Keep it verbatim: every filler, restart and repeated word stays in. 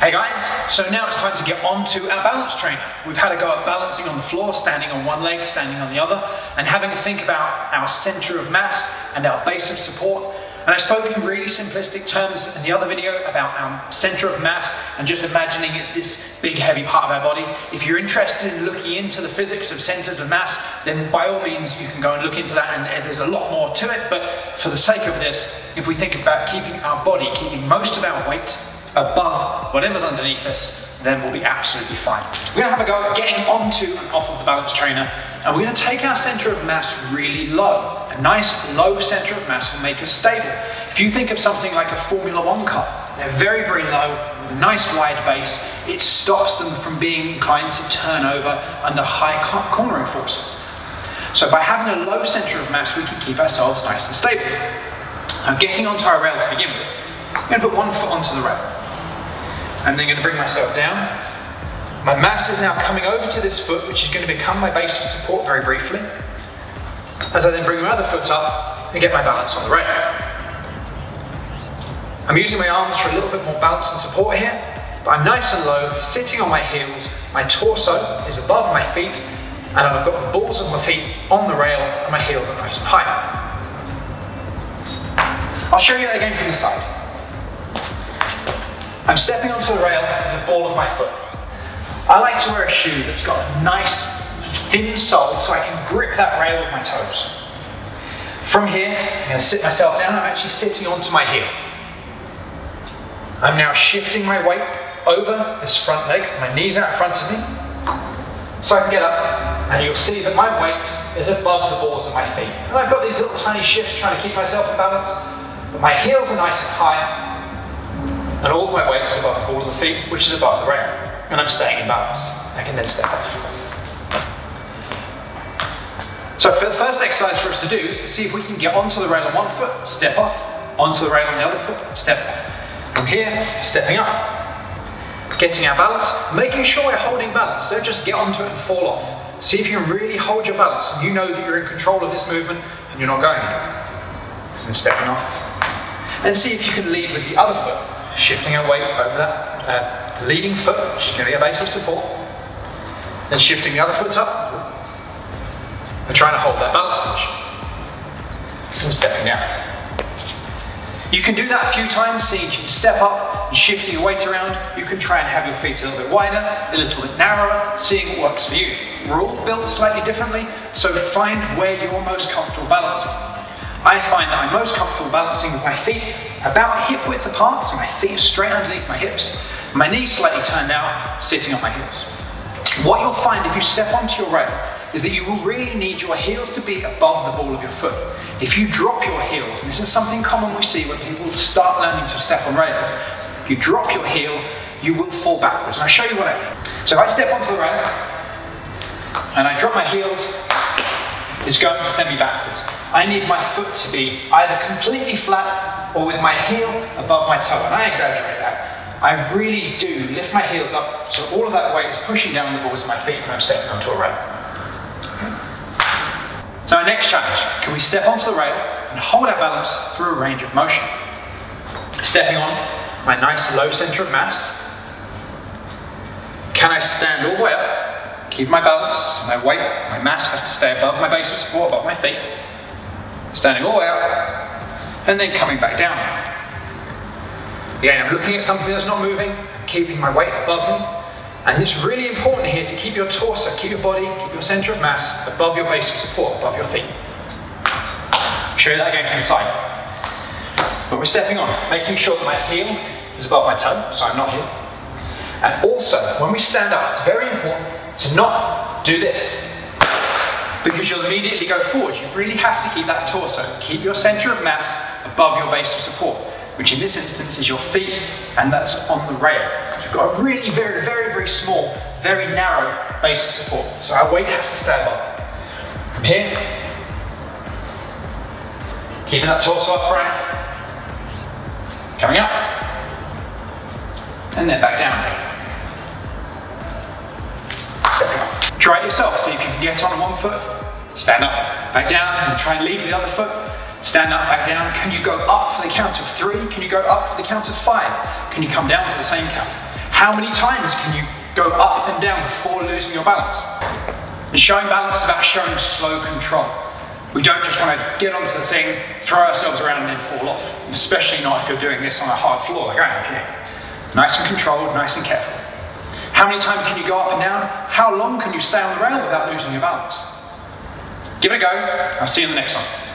Hey guys, so now it's time to get on to our balance training. We've had a go at balancing on the floor, standing on one leg, standing on the other, and having a think about our centre of mass and our base of support. And I spoke in really simplistic terms in the other video about our centre of mass and just imagining it's this big heavy part of our body. If you're interested in looking into the physics of centres of mass, then by all means you can go and look into that, and there's a lot more to it, but for the sake of this, if we think about keeping our body, keeping most of our weight above whatever's underneath us, then we'll be absolutely fine. We're gonna have a go at getting onto and off of the balance trainer, and we're gonna take our center of mass really low. A nice low center of mass will make us stable. If you think of something like a Formula One car, they're very, very low, with a nice wide base. It stops them from being inclined to turn over under high cornering forces. So by having a low center of mass, we can keep ourselves nice and stable. Now getting onto our rail to begin with, I'm gonna put one foot onto the rail. I'm then going to bring myself down. My mass is now coming over to this foot, which is going to become my base of support very briefly. As I then bring my other foot up and get my balance on the rail. I'm using my arms for a little bit more balance and support here, but I'm nice and low, sitting on my heels, my torso is above my feet, and I've got the balls of my feet on the rail and my heels are nice and high. I'll show you that again from the side. I'm stepping onto the rail with the ball of my foot. I like to wear a shoe that's got a nice thin sole so I can grip that rail with my toes. From here, I'm going to sit myself down. I'm actually sitting onto my heel. I'm now shifting my weight over this front leg, my knees out in front of me, so I can get up, and you'll see that my weight is above the balls of my feet. And I've got these little tiny shifts trying to keep myself in balance, but my heels are nice and high, and all of my weight is above the ball of the feet, which is above the rail, and I'm staying in balance. I can then step off. So for the first exercise for us to do is to see if we can get onto the rail on one foot, step off, onto the rail on the other foot, step off. From here, stepping up, getting our balance, making sure we're holding balance. Don't just get onto it and fall off. See if you can really hold your balance, and you know that you're in control of this movement and you're not going anywhere. And stepping off. And see if you can lead with the other foot, shifting our weight over that uh, leading foot, which is going to be a base of support, then shifting the other foot up, and trying to hold that balance position, and stepping down. You can do that a few times, so you can step up and shifting your weight around. You can try and have your feet a little bit wider, a little bit narrower, seeing what works for you. We're all built slightly differently, so find where you're most comfortable balancing. I find that I'm most comfortable balancing with my feet about hip width apart, so my feet are straight underneath my hips, my knees slightly turned out, sitting on my heels. What you'll find if you step onto your rail is that you will really need your heels to be above the ball of your foot. If you drop your heels, and this is something common we see when people start learning to step on rails, if you drop your heel, you will fall backwards. And I'll show you what I mean. So if I step onto the rail and I drop my heels, is going to send me backwards. I need my foot to be either completely flat or with my heel above my toe, and I exaggerate that. I really do lift my heels up, so all of that weight is pushing down the balls of my feet when I'm stepping onto a rail. Okay. So our next challenge, can we step onto the rail and hold our balance through a range of motion? Stepping on my nice low center of mass. Can I stand all the way up? Keep my balance, so my weight, my mass has to stay above my base of support, above my feet. Standing all the way up, and then coming back down. Again, I'm looking at something that's not moving, I'm keeping my weight above me, and it's really important here to keep your torso, keep your body, keep your center of mass above your base of support, above your feet. I'll show you that again from the side. But we're stepping on, making sure that my heel is above my toe, so I'm not here. And also, when we stand up, it's very important to not do this, because you'll immediately go forward. You really have to keep that torso, keep your center of mass above your base of support, which in this instance is your feet, and that's on the rail. You've got a really very, very, very small, very narrow base of support, so our weight has to stay above. From here, keeping that torso upright, coming up, and then back down. Try it yourself, see if you can get on one foot, stand up, back down, and try and lead with the other foot, stand up, back down. Can you go up for the count of three? Can you go up for the count of five? Can you come down for the same count? How many times can you go up and down before losing your balance? And showing balance is about showing slow control. We don't just want to get onto the thing, throw ourselves around and then fall off. Especially not if you're doing this on a hard floor like I am here. Nice and controlled, nice and careful. How many times can you go up and down? How long can you stay on the rail without losing your balance? Give it a go. I'll see you in the next one.